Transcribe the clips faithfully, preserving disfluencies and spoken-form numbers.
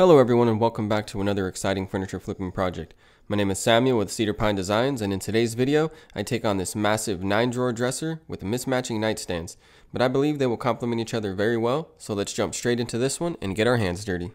Hello everyone and welcome back to another exciting furniture flipping project. My name is Samuel with Cedar Pine Designs, and in today's video I take on this massive nine drawer dresser with mismatching nightstands, but I believe they will complement each other very well, so let's jump straight into this one and get our hands dirty.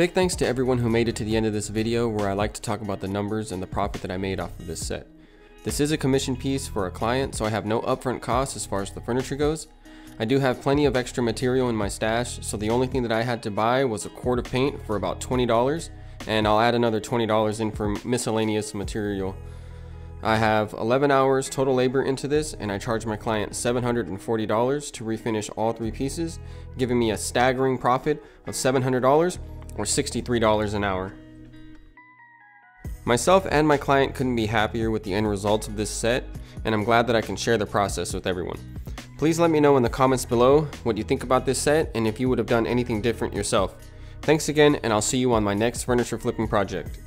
Big thanks to everyone who made it to the end of this video, where I like to talk about the numbers and the profit that I made off of this set. This is a commission piece for a client, so I have no upfront costs as far as the furniture goes. I do have plenty of extra material in my stash, so the only thing that I had to buy was a quart of paint for about twenty dollars, and I'll add another twenty dollars in for miscellaneous material. I have eleven hours total labor into this, and I charge my client seven hundred forty dollars to refinish all three pieces, giving me a staggering profit of seven hundred dollars or sixty-three dollars an hour. Myself and my client couldn't be happier with the end results of this set, and I'm glad that I can share the process with everyone. Please let me know in the comments below what you think about this set and if you would have done anything different yourself. Thanks again, and I'll see you on my next furniture flipping project.